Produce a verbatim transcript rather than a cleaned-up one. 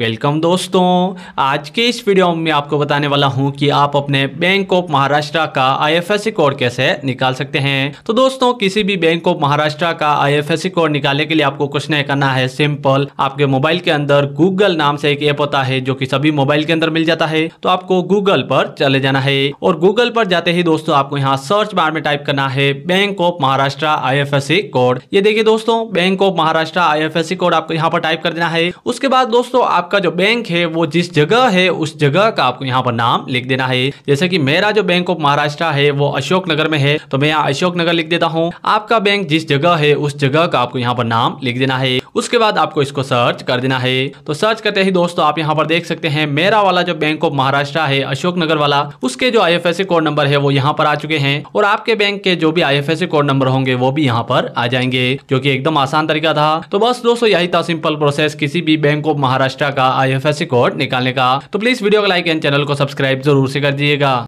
Welcome दोस्तों, आज के इस वीडियो में आपको बताने वाला हूं कि आप अपने बैंक ऑफ महाराष्ट्र का I F S C code कैसे निकाल सकते हैं। तो दोस्तों, किसी भी बैंक ऑफ महाराष्ट्र का I F S C code निकालने के लिए आपको कुछ नहीं करना है। सिंपल, आपके मोबाइल के अंदर गूगल नाम से एक ऐप होता है जो कि सभी मोबाइल के अंदर मिल जाता है। तो आपको गूगल पर चले जाना है और गूगल पर जाते ही दोस्तों आपको यहाँ सर्च बार में टाइप करना है bank of Maharashtra I F S C code. ये देखिए दोस्तों, bank of Maharashtra I F S C code आपको यहाँ पर टाइप कर देना है। उसके बाद दोस्तों आप का जो बैंक है वो जिस जगह है उस जगह का आपको यहाँ पर नाम लिख देना है। जैसे कि मेरा जो बैंक ऑफ महाराष्ट्र है वो अशोक नगर में है, तो मैं यहाँ अशोक नगर लिख देता हूँ। आपका बैंक जिस जगह है उस जगह का आपको यहाँ पर नाम लिख देना है। उसके बाद आपको इसको सर्च कर देना है। तो सर्च करते ही दोस्तों आप यहाँ पर देख सकते हैं मेरा वाला जो बैंक ऑफ महाराष्ट्र है अशोक नगर वाला, उसके जो I F S C code number है वो यहाँ पर आ चुके हैं और आपके बैंक के जो भी I F S C code number होंगे वो भी यहाँ पर आ जाएंगे, जो कि एकदम आसान तरीका था। तो बस दोस्तों यही था सिंपल प्रोसेस किसी भी बैंक ऑफ महाराष्ट्र का I F S C code निकालने का। तो प्लीज वीडियो को लाइक एंड चैनल को सब्सक्राइब जरूर से कर दीजिएगा।